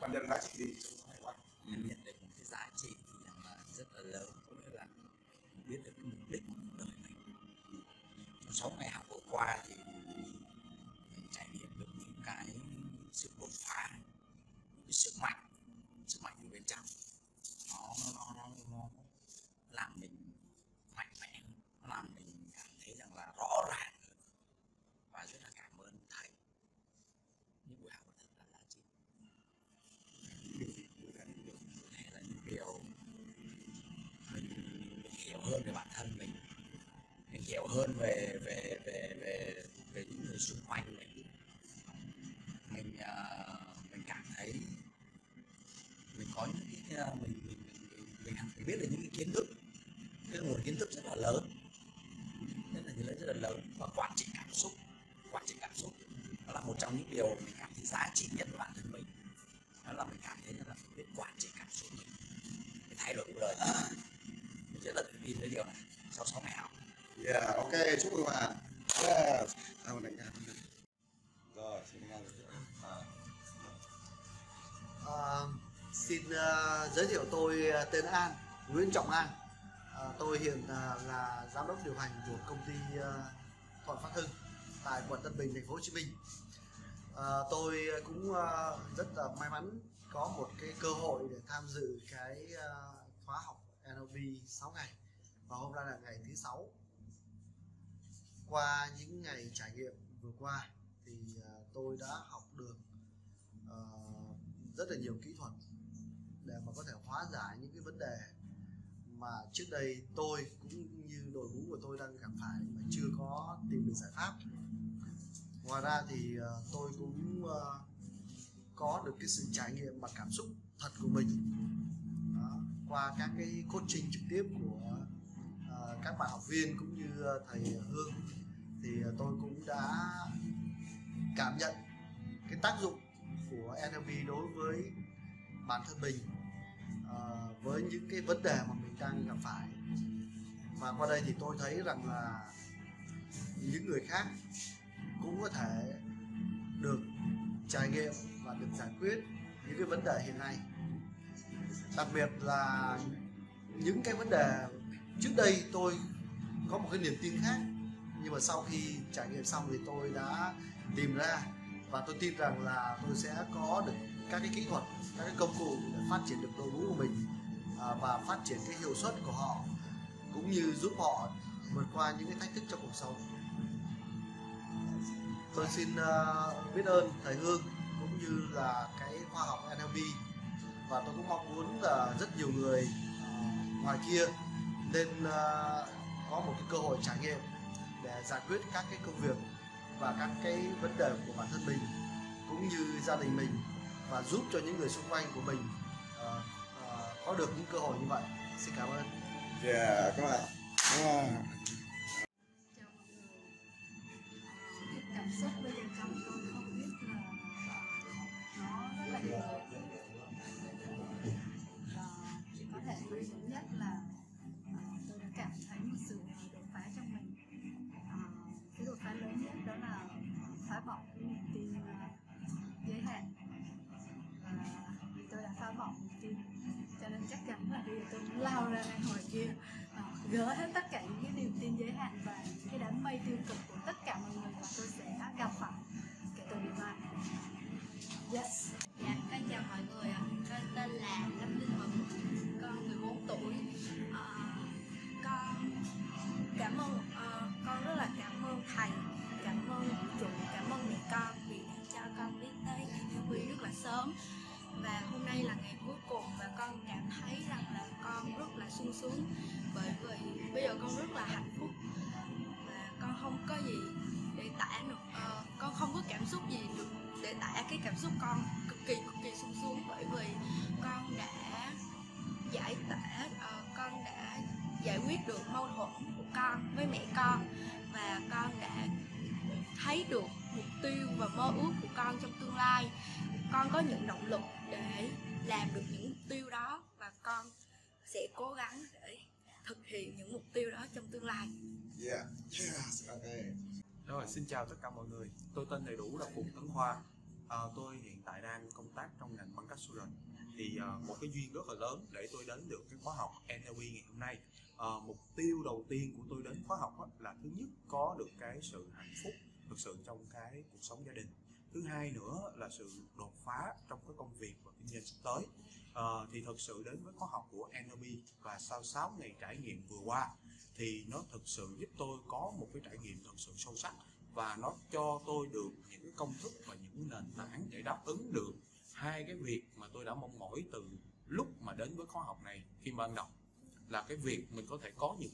bản thân giá trị gì trong hải quan. Nhận được một cái giá trị mà rất là lớn, có nghĩa là biết được cái mục đích của đời mình. Trong 6 ngày học vừa qua thì mình trải nghiệm được những cái sự đột phá, cái sức mạnh của bên trong. Nó làm mình mạnh mẽ, nó làm mình cảm thấy rằng là rõ ràng hơn. Và rất là cảm ơn thầy, những buổi học thật là giá trị. Hay là những điều mình hiểu hơn về bản thân mình, hiểu hơn về những người xung quanh mình. Mình cảm thấy mình có những cái mình biết là những cái kiến thức, cái nguồn kiến thức rất là lớn, và quản trị cảm xúc đó là một trong những điều mình cảm thấy giá trị nhất của bản thân mình. Đó là mình cảm thấy là mình biết quản trị cảm xúc mình, cái thay đổi cuộc đời. Mình rất là tự tin với điều này sau 6 ngày học. Yeah, ok, chúc mừng bạn. Yeah. Rồi, xin giới thiệu, tôi tên An, Nguyễn Trọng An. Tôi hiện là giám đốc điều hành của công ty Thuận Phát Hưng tại quận Tân Bình, thành phố Hồ Chí Minh. Tôi cũng rất là may mắn có một cái cơ hội để tham dự cái khóa học NLP 6 ngày, và hôm nay là ngày thứ 6. Qua những ngày trải nghiệm vừa qua thì tôi đã học được rất là nhiều kỹ thuật để mà có thể hóa giải những cái vấn đề mà trước đây tôi cũng như đội ngũ của tôi đang gặp phải mà chưa có tìm được giải pháp. Ngoài ra thì tôi cũng có được cái sự trải nghiệm bằng cảm xúc thật của mình. Đó, qua các cái coaching trực tiếp của các bạn học viên cũng như thầy Hương, thì tôi cũng đã cảm nhận cái tác dụng của NLP đối với bản thân mình, với những cái vấn đề mà mình đang gặp phải. Và qua đây thì tôi thấy rằng là những người khác cũng có thể được trải nghiệm và được giải quyết những cái vấn đề hiện nay, đặc biệt là những cái vấn đề trước đây tôi có một cái niềm tin khác, nhưng mà sau khi trải nghiệm xong thì tôi đã tìm ra, và tôi tin rằng là tôi sẽ có được các cái kỹ thuật, các cái công cụ để phát triển được đội ngũ của mình và phát triển cái hiệu suất của họ, cũng như giúp họ vượt qua những cái thách thức trong cuộc sống. Tôi xin biết ơn thầy Hương cũng như là cái khóa học NLP, và tôi cũng mong muốn là rất nhiều người ngoài kia nên có một cái cơ hội trải nghiệm để giải quyết các cái công việc và các cái vấn đề của bản thân mình cũng như gia đình mình, và giúp cho những người xung quanh của mình có được những cơ hội như vậy. Xin cảm ơn. Yeah, các bạn. Trong cảm xúc bên trong tôi không biết là nó rất là nhiều, và có thể nói nhất là tôi đã cảm thấy một sự đột phá trong mình. Cái đột phá lớn nhất đó là phá bỏ cái niềm tin giới hạn. Vì tôi đã phá bỏ niềm tin, cho nên chắc chắn là bây giờ tôi muốn lao ra ngoài kia, gỡ hết tất cả những cái niềm tin giới hạn và cái đám mây tiêu cực của tất cả mọi người mà tôi sẽ gặp phải kể từ ngày mai. Yes. Dạ, con chào mọi người ạ. Con tên là Lâm Linh Mừng, con 14 tuổi. Con cảm ơn, con rất là cảm ơn thầy, cảm ơn chủ, cảm ơn mẹ con vì đã cho con biết tới NLP rất là sớm. Và hôm nay là ngày cuối cùng và con cảm thấy rằng là con rất là sung sướng, bởi vì bây giờ con rất là hạnh phúc và con không có gì để tả được, con không có cảm xúc gì được để tả cái cảm xúc con cực kỳ sung sướng, bởi vì con đã giải quyết được mâu thuẫn của con với mẹ con, và con đã thấy được mục tiêu và mơ ước của con trong tương lai. Con có những động lực để làm được những mục tiêu đó, và con sẽ cố gắng để thực hiện những mục tiêu đó trong tương lai. Yeah. Yeah. Okay. Rồi, xin chào tất cả mọi người. Tôi tên đầy đủ là Cùm Tuấn Khoa. Tôi hiện tại đang công tác trong ngành băng cấp Insurance. Thì một cái duyên rất là lớn để tôi đến được cái khóa học NLP ngày hôm nay. Mục tiêu đầu tiên của tôi đến khóa học là thứ nhất có được cái sự hạnh phúc thực sự trong cái cuộc sống gia đình. Thứ hai nữa là sự đột phá trong cái công việc và kinh doanh sắp tới. Thì thực sự đến với khóa học của NLP và sau 6 ngày trải nghiệm vừa qua thì nó thực sự giúp tôi có một cái trải nghiệm thực sự sâu sắc, và nó cho tôi được những cái công thức và những nền tảng để đáp ứng được hai cái việc mà tôi đã mong mỏi từ lúc mà đến với khóa học này khi ban đầu, là cái việc mình có thể có những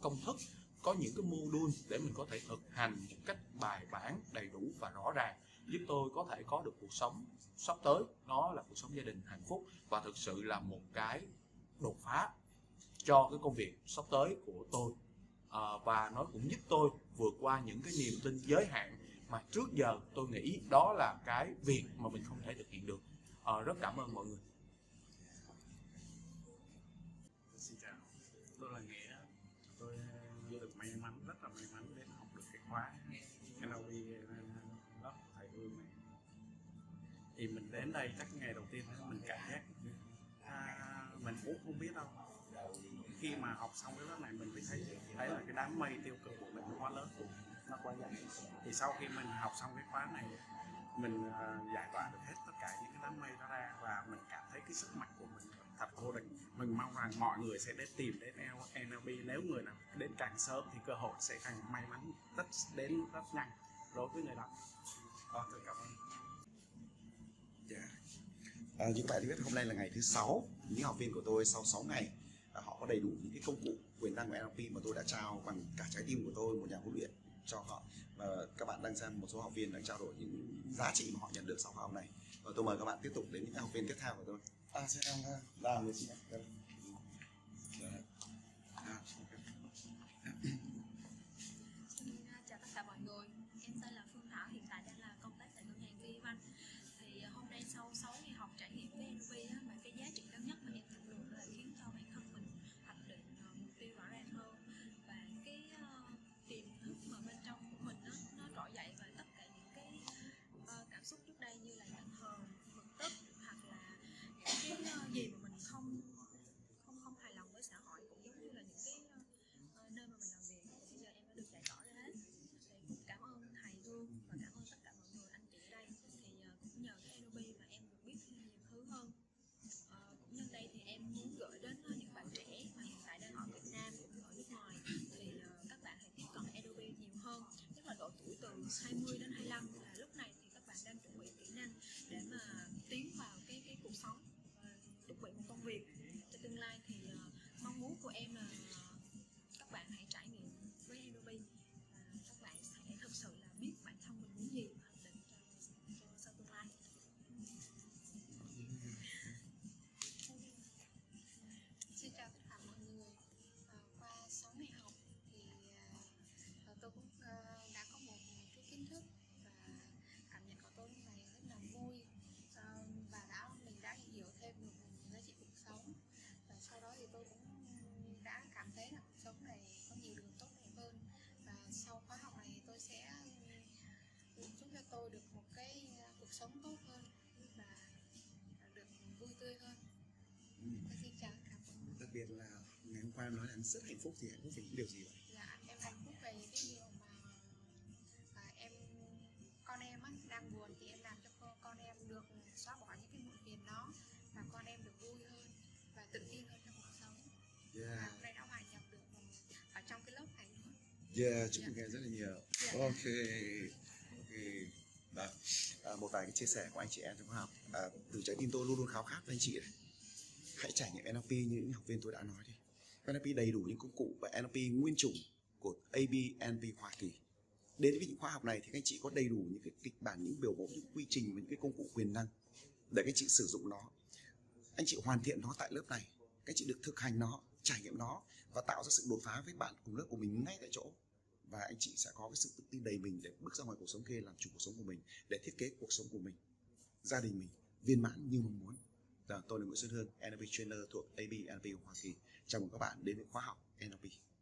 công thức, có những cái module để mình có thể thực hành một cách bài bản, đầy đủ và rõ ràng, giúp tôi có thể có được cuộc sống sắp tới, nó là cuộc sống gia đình hạnh phúc, và thực sự là một cái đột phá cho cái công việc sắp tới của tôi. Và nó cũng giúp tôi vượt qua những cái niềm tin giới hạn mà trước giờ tôi nghĩ đó là cái việc mà mình không thể thực hiện được. Rất cảm ơn mọi người. Xin chào, tôi là Nghĩa. Tôi vô được may mắn, rất là may mắn để học được cái khóa NLP đó thầy Hương này. Thì mình đến đây chắc ngày đầu tiên mình cảm giác mình cũng không biết đâu. Khi mà học xong cái lớp này mình thấy là cái đám mây tiêu cực của mình nó quá lớn, nó quá dài. Thì sau khi mình học xong cái khóa này, mình giải tỏa được hết tất cả những cái đám mây đó ra, và mình cảm thấy cái sức mạnh của mình thật vô địch. Mình mong rằng mọi người sẽ đến tìm đến NLP, nếu người nào đến càng sớm thì cơ hội sẽ càng may mắn đến rất nhanh đối với người đó. Tôi cảm ơn. Như các bạn biết, hôm nay là ngày thứ 6. Những học viên của tôi sau 6 ngày họ có đầy đủ những cái công cụ quyền năng của NLP mà tôi đã trao bằng cả trái tim của tôi, một nhà huấn luyện cho họ. Và các bạn đang xem một số học viên đang trao đổi những giá trị mà họ nhận được sau khóa học này. Và tôi mời các bạn tiếp tục đến những học viên tiếp theo của tôi. Xin em là người chị ạ. Xin chào tất cả mọi người. Em tên là Phương Thảo, hiện tại đang là công tác tại ngân hàng ViBank. Thì hôm nay sau 6 ngày học trải nghiệm với NLP á, mà cái giá trị lớn nhất mà em nhận được là khiến cho bản thân mình hoạch định mục tiêu rõ ràng hơn, và cái tiềm thức mà bên trong của mình nó trỗi dậy, và tất cả những cái cảm xúc trước đây như là giận hờn, bực tức, hoặc là những cái gì mà mình không hài lòng với xã hội, cũng giống như là những cái nơi mà mình làm việc, bây giờ em đã được giải tỏa ra hết. Thì cảm ơn thầy Hương và cảm ơn tất cả mọi người, anh chị ở đây. Thì cũng nhờ cái NLP mà em được biết thêm nhiều thứ hơn. Cũng nhân đây thì em muốn gửi đến những bạn trẻ mà hiện tại đang ở Việt Nam cũng ở nước ngoài, thì các bạn hãy tiếp cận NLP nhiều hơn, nhất là độ tuổi từ 20 đến 25 là lúc này thì các bạn đang chuẩn bị kỹ năng để mà tiến vào cái cuộc sống, chuẩn bị một công việc cho tương lai. Thì mong muốn của em là các bạn hãy trải nghiệm với NLP, các bạn sẽ thực sự là biết bản thân mình muốn gì, hoạch định cho sau tương lai. Xin chào tất cả mọi người. Qua 6 ngày học thì tôi cũng đã có một cái kiến thức, và cảm nhận của tôi lúc này rất là vui, và mình đã hiểu thêm được giá trị cuộc sống, và sau đó thì tôi cũng đã cảm thấy là cuộc sống này có nhiều điều tốt đẹp hơn. Và sau khóa học này tôi sẽ giúp cho tôi được một cái cuộc sống tốt hơn và được vui tươi hơn. Xin chào các bạn. Đặc biệt là ngày hôm qua em nói là anh rất hạnh phúc, thì hạnh phúc về những điều gì vậy? Dạ, em hạnh phúc về những cái điều mà con em á, đang buồn thì em làm cho con em được xóa bỏ những cái muộn phiền đó, và con em được vui hơn và tự tin hơn trong cuộc sống. Và hôm nay đã hòa nhập được ở trong cái lớp này luôn. Chúc mừng em rất là nhiều. Ok. Đó. Một vài cái chia sẻ của anh chị em trong học. Từ trái tim tôi luôn luôn khao khát với anh chị này, hãy trải nghiệm NLP như những học viên tôi đã nói đi. NLP đầy đủ những công cụ và NLP nguyên chủng của NLP Hoa Kỳ. Đến với những khóa học này thì các anh chị có đầy đủ những cái kịch bản, những biểu mẫu, những quy trình và những cái công cụ quyền năng để các anh chị sử dụng nó. Anh chị hoàn thiện nó tại lớp này, các anh chị được thực hành nó, trải nghiệm nó và tạo ra sự đột phá với bạn cùng lớp của mình ngay tại chỗ. Và anh chị sẽ có cái sự tự tin đầy mình để bước ra ngoài cuộc sống kia, làm chủ cuộc sống của mình, để thiết kế cuộc sống của mình, gia đình mình viên mãn như mong muốn. Tôi là Nguyễn Xuân Hương, NLP Trainer thuộc NLP Hoa Kỳ. Chào mừng các bạn đến với khóa học NLP.